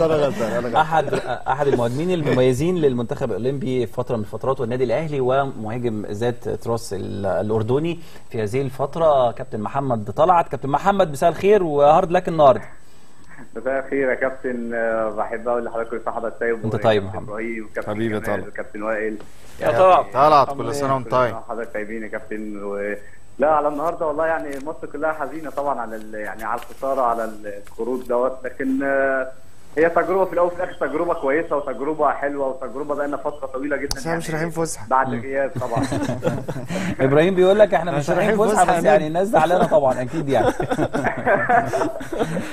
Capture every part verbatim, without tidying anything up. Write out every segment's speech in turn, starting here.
انا غلطان انا غلطان احد احد المهاجمين المميزين للمنتخب الاولمبي في فتره من الفترات والنادي الاهلي، ومهاجم ذات تراث الاردني في هذه الفتره، كابتن محمد طلعت. كابتن محمد، مساء الخير وهارد لك النهارده. مساء الخير يا كابتن، بحب اقول لحضرتك كل سنه وحضرتك طيب. انت طيب يا محمد حبيبي يا طلعت. كابتن وائل يا طلعت طلعت كل سنه وانت طيب. حضرتك طيبين يا كابتن. لا على النهارده والله يعني مصر كلها حزينه طبعا على يعني على الخساره على الخروج دوت، لكن هي تجربه في الاول وفي الاخر تجربه كويسه وتجربه حلوه وتجربه بقى لنا فتره طويله جدا. احنا مش رايحين فسحه بعد غياب طبعا. ابراهيم بيقول لك احنا مش رايحين فسحه بس يعني الناس زعلانه طبعا اكيد يعني.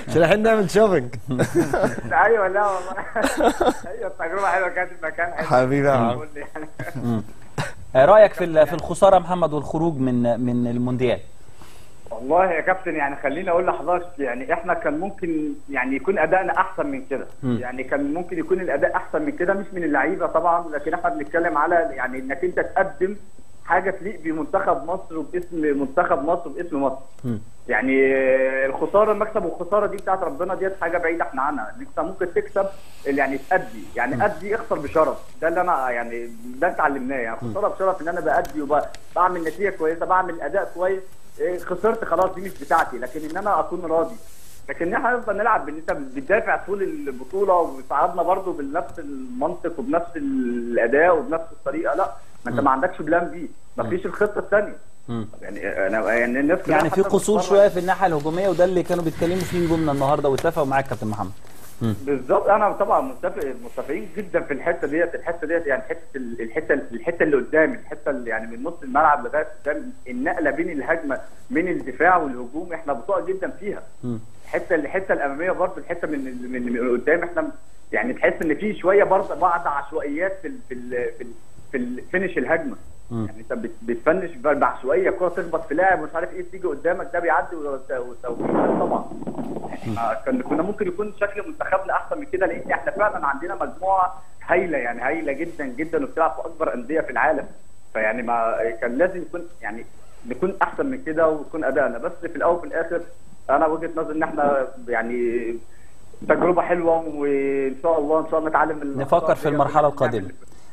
مش رايحين نعمل شوبنج. ايوه لا والله ايوه التجربه حلوه كانت، المكان حلو حبيبي يا عم. رايك في في الخساره محمد والخروج من من المونديال؟ والله يا كابتن يعني خليني اقول لحضرتك يعني احنا كان ممكن يعني يكون ادائنا احسن من كده، يعني كان ممكن يكون الاداء احسن من كده، مش من اللعيبه طبعا، لكن احنا بنتكلم على يعني انك انت تقدم حاجه تليق بمنتخب مصر وباسم منتخب مصر وباسم مصر. م. يعني الخساره المكسب والخساره دي بتاعت ربنا ديت حاجه بعيده احنا عنها، انت ممكن تكسب يعني تأدي، يعني أدي اخسر بشرف، ده اللي انا يعني ده اتعلمناه، يعني خساره بشرف ان انا بأدي وبعمل نتيجه كويسه بعمل اداء كويس، خسرت خلاص دي مش بتاعتي، لكن ان انا اكون راضي. لكن احنا هنفضل نلعب انت بتدافع طول البطوله وبتصعدنا برضه بنفس المنطق وبنفس الاداء وبنفس الطريقه، لا ما انت ما عندكش بلان بي، ما فيش الخطه الثانيه. يعني انا يعني الناس يعني في قصور شويه في الناحيه الهجوميه، وده اللي كانوا بيتكلموا فيه نجومنا النهارده واتفقوا معاك كابتن محمد. بالظبط انا طبعا متفق متفقين جدا في الحته ديت، الحته ديت يعني حته الحته الحته اللي قدام، الحته اللي يعني من نص الملعب لغايه قدام، النقله بين الهجمه من الدفاع والهجوم احنا بطاقه جدا فيها. الحته الحته الاماميه برضه، الحته من من, من قدام احنا يعني تحس ان في شويه برضه بعض عشوائيات في ال في ال في, ال في ال فينش الهجمه. يعني انت بتفنش بعشوائيه، كره تخبط في لاعب ومش عارف ايه تيجي قدامك، ده بيعدي والتوفيق طبعا. يعني كنا ممكن يكون شكل منتخبنا احسن من كده، لان احنا فعلا عندنا مجموعه هايله يعني هايله جدا جدا وبتلعب في اكبر انديه في العالم، فيعني ما كان لازم يكون يعني نكون احسن من كده ويكون ادائنا، بس في الاول وفي الاخر انا وجهه نظري ان احنا يعني تجربه حلوه، وان شاء الله ان شاء الله نتعلم نفكر في المرحله القادمه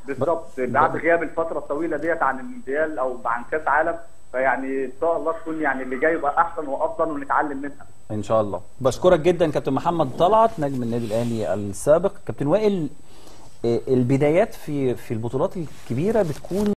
بالظبط بعد غياب الفتره الطويله ديت عن المونديال او عن كاس عالم، فيعني ان شاء الله تكون يعني اللي جاي يبقى احسن وافضل ونتعلم منها ان شاء الله. بشكرك جدا كابتن محمد طلعت نجم النادي الاهلي السابق. كابتن وائل، البدايات في في البطولات الكبيره بتكون